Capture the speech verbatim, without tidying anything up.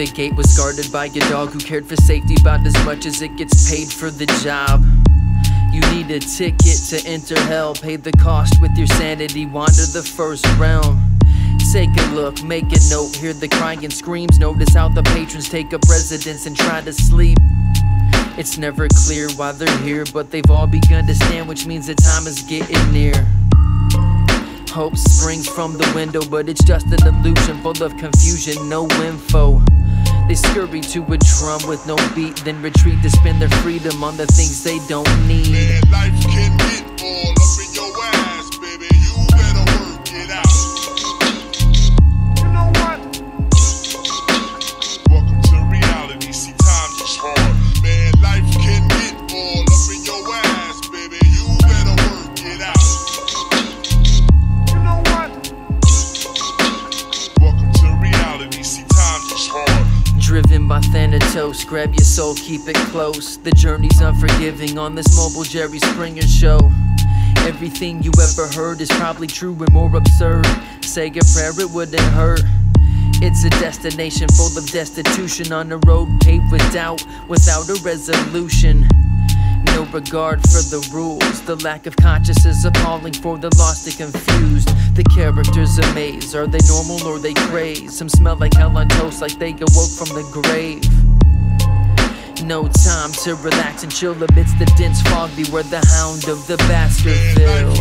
The gate was guarded by a dog who cared for safety about as much as it gets paid for the job. You need a ticket to enter hell. Pay the cost with your sanity, wander the first realm. Take a look, make a note, hear the crying and screams. Notice how the patrons take up residence and try to sleep. It's never clear why they're here, but they've all begun to stand, which means the time is getting near. Hope springs from the window, but it's just an illusion full of confusion, no info. They scurry to a drum with no beat, then retreat to spend their freedom on the things they don't need. Man, life can get all up in your ass, baby. You better work it out. You know what? Welcome to reality. See, times is hard. Man, life can get all up in your ass, baby. You better work it out. You know what? Welcome to reality. See, times is hard. Driven by Thanatos, grab your soul, keep it close. The journey's unforgiving on this mobile Jerry Springer show. Everything you ever heard is probably true and more absurd. Say a prayer, it wouldn't hurt. It's a destination full of destitution, on a road paved with doubt, without a resolution. No regard for the rules, the lack of conscience is appalling for the lost and confused. The characters a maze, are they normal or they crazed? Some smell like hell on toast, like they awoke from the grave. No time to relax and chill amidst the dense fog, beware the hound of the Baskerville.